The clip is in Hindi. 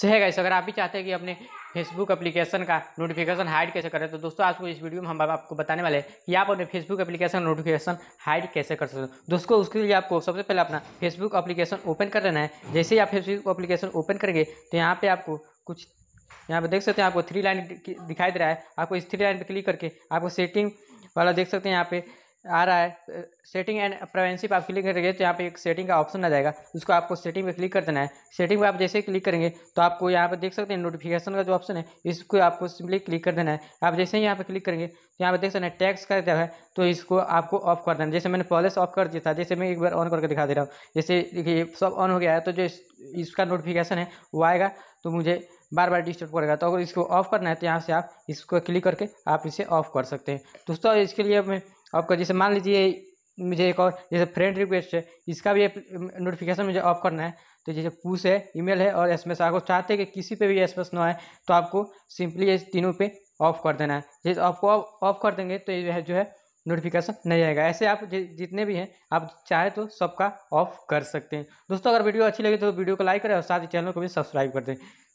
सो है गाइस, अगर आप भी चाहते हैं कि अपने फेसबुक एप्लीकेशन का नोटिफिकेशन हाइड कैसे करें, तो दोस्तों आज को इस वीडियो में हम आपको बताने वाले हैं कि आप अपने फेसबुक एप्लीकेशन नोटिफिकेशन हाइड कैसे कर सकते हो। दोस्तों उसके लिए आपको सबसे पहले अपना फेसबुक एप्लीकेशन ओपन कर लेना है। जैसे ही आप फेसबुक एप्लीकेशन ओपन करेंगे तो यहाँ पर आपको कुछ यहाँ पे देख सकते हैं, आपको थ्री लाइन दिखाई दे रहा है। आपको इस थ्री लाइन पे क्लिक करके आपको सेटिंग वाला देख सकते हैं, यहाँ पे आ रहा है सेटिंग एंड प्राइवेसी। आप क्लिक करेंगे तो यहाँ पे एक सेटिंग का ऑप्शन आ जाएगा, उसको आपको सेटिंग पे क्लिक कर देना है। सेटिंग पे आप जैसे क्लिक करेंगे तो आपको यहाँ पे देख सकते हैं नोटिफिकेशन का जो ऑप्शन है, इसको आपको सिंपली क्लिक कर देना है। आप जैसे ही यहाँ पे क्लिक करेंगे तो यहाँ पे देख सकते हैं टैक्स का जगह है, तो इसको आपको ऑफ कर देना है। जैसे मैंने पहले से ऑफ कर दिया था, जैसे मैं एक बार ऑन करके दिखा दे रहा हूँ। जैसे देखिए सब ऑन हो गया है, तो जो इसका नोटिफिकेशन है वो आएगा तो मुझे बार बार डिस्टर्ब करेगा। तो अगर इसको ऑफ करना है तो यहाँ से आप इसको क्लिक करके आप इसे ऑफ कर सकते हैं। दोस्तों इसके लिए मैं आपका जैसे मान लीजिए मुझे एक और जैसे फ्रेंड रिक्वेस्ट है, इसका भी नोटिफिकेशन मुझे ऑफ करना है। तो जैसे पुश है, ईमेल है और एसएमएस, आपको चाहते हैं कि किसी पे भी एसएमएस ना आए तो आपको सिंपली ये तीनों पे ऑफ कर देना है। जैसे आपको ऑफ कर देंगे तो ये जो है नोटिफिकेशन नहीं आएगा। ऐसे आप जितने भी हैं आप चाहे तो सबका ऑफ कर सकते हैं। दोस्तों अगर वीडियो अच्छी लगी तो वीडियो को लाइक करें और साथ ही चैनल को भी सब्सक्राइब कर दें।